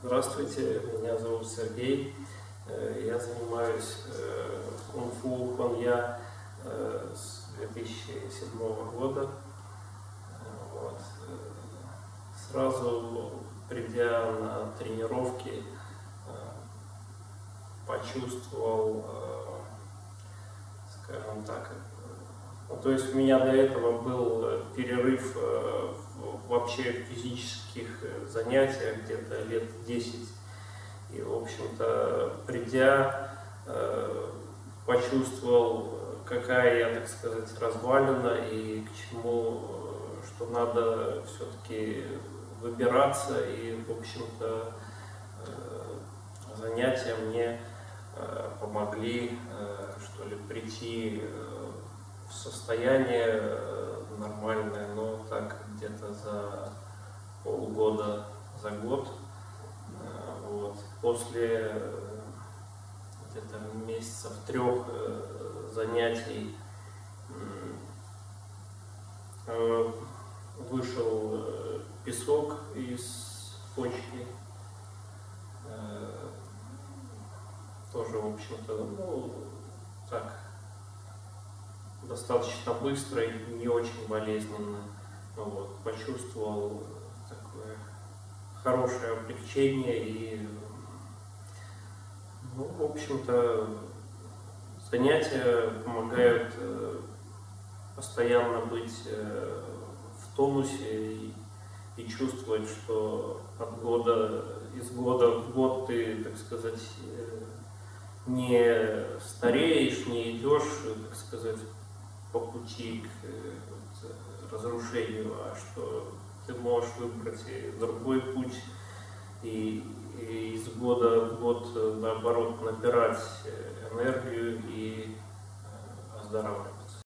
Здравствуйте, меня зовут Сергей. Я занимаюсь кунг-фу Хонг-Я с 2007 года. Вот. Сразу придя на тренировки, почувствовал, скажем так, то есть у меня до этого был перерыв вообще в физических занятиях где-то лет 10. И, в общем-то, придя, почувствовал, какая я, так сказать, развалина и к чему, что надо все-таки выбираться. И, в общем-то, занятия мне помогли, что ли, прийти в состояние нормальное, но так где-то за полгода, за год. Вот. После где-то месяцев 3 занятий вышел песок из почки. Тоже, в общем-то, ну, так, достаточно быстро и не очень болезненно. Вот. Почувствовал такое хорошее облегчение и, ну, в общем-то, занятия помогают постоянно быть в тонусе и чувствовать, что из года в год ты, так сказать, не стареешь, не идешь, так сказать, по пути к разрушению, а что ты можешь выбрать другой путь и из года в год, наоборот, набирать энергию и